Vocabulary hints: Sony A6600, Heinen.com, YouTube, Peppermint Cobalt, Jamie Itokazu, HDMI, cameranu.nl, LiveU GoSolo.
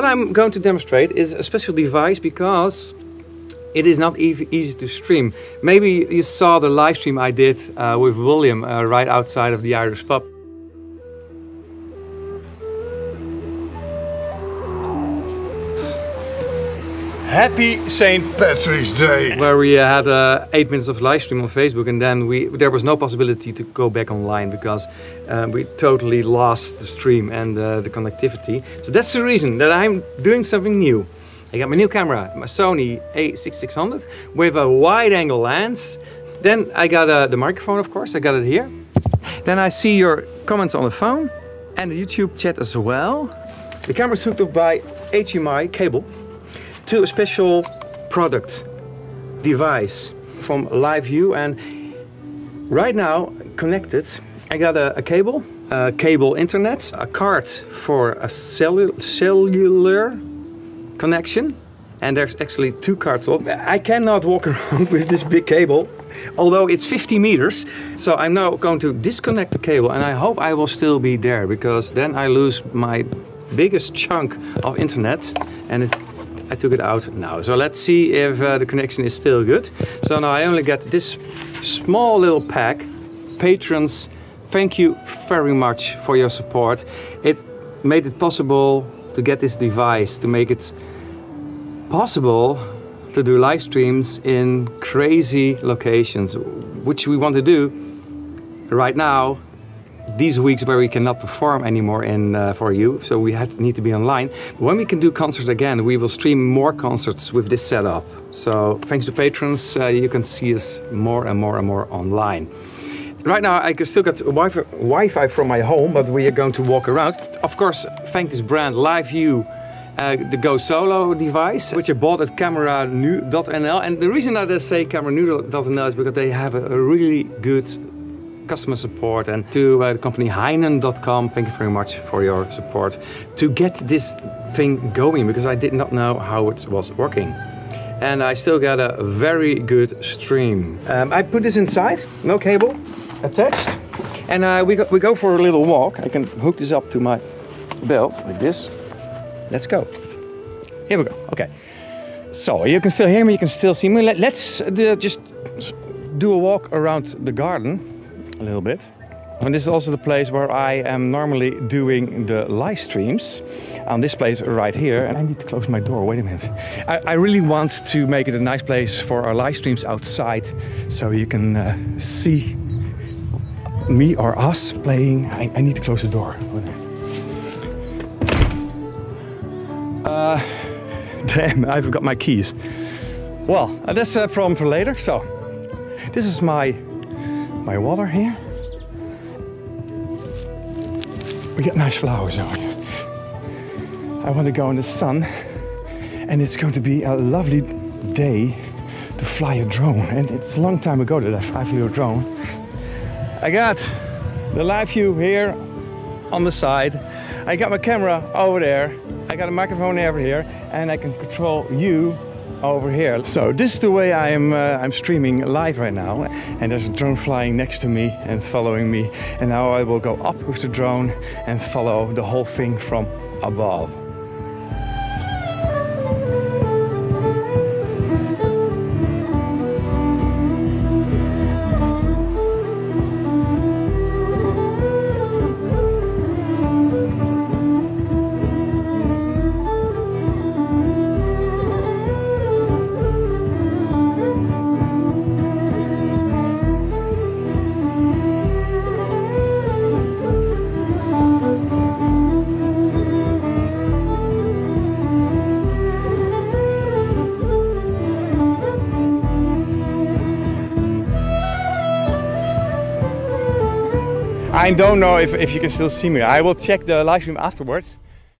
what I'm going to demonstrate is a special device because it is not easy to stream. Maybe you saw the live stream I did with William right outside of the Irish pub. Happy St. Patrick's Day! Where we had 8 minutes of live stream on Facebook, and then there was no possibility to go back online because we totally lost the stream and the connectivity. So that's the reason that I'm doing something new. I got my new camera, my Sony A6600 with a wide-angle lens. Then I got the microphone, of course. I got it here. Then I see your comments on the phone and the YouTube chat as well. The camera is hooked up by HDMI cable to a special product device from LiveU, and right now connected I got a cable, cable internet, a card for a cellular connection, and there's actually two cards. I cannot walk around with this big cable, although it's 50 meters. So I'm now going to disconnect the cable, and I hope I will still be there, because then I lose my biggest chunk of internet, and I took it out now. So let's see if the connection is still good. So now I only got this small little pack. Patrons, thank you very much for your support. It made it possible to get this device, to make it possible to do live streams in crazy locations, which we want to do right now, these weeks where we cannot perform anymore for you, so we need to be online. When we can do concerts again, we will stream more concerts with this setup. So thanks to patrons, you can see us more and more and more online. Right now I still got Wi-Fi from my home, but we are going to walk around. Of course, thank this brand, LiveU, the GoSolo device, which I bought at cameranu.nl. And the reason that I say cameranu.nl is because they have a really good customer support, and to the company Heinen.com, thank you very much for your support to get this thing going, because I did not know how it was working. And I still got a very good stream. I put this inside, no cable attached, and we go for a little walk. I can hook this up to my belt like this. Let's go. Here we go. Okay. So you can still hear me, you can still see me. Let's just do a walk around the garden. A little bit. And this is also the place where I am normally doing the live streams, on this place right here. And I need to close my door, wait a minute. I really want to make it a nice place for our live streams outside, so you can see me or us playing. I need to close the door. Damn, I forgot my keys. Well, that's a problem for later. So this is my water here. We got nice flowers over here. I want to go in the sun, and it's going to be a lovely day to fly a drone. And it's a long time ago that I flew a drone. I got the LiveU here on the side. I got my camera over there. I got a microphone over here, and I can control you over here. So this is the way I'm streaming live right now, and there's a drone flying next to me and following me, and now I will go up with the drone and follow the whole thing from above. I don't know if you can still see me. I will check the live stream afterwards.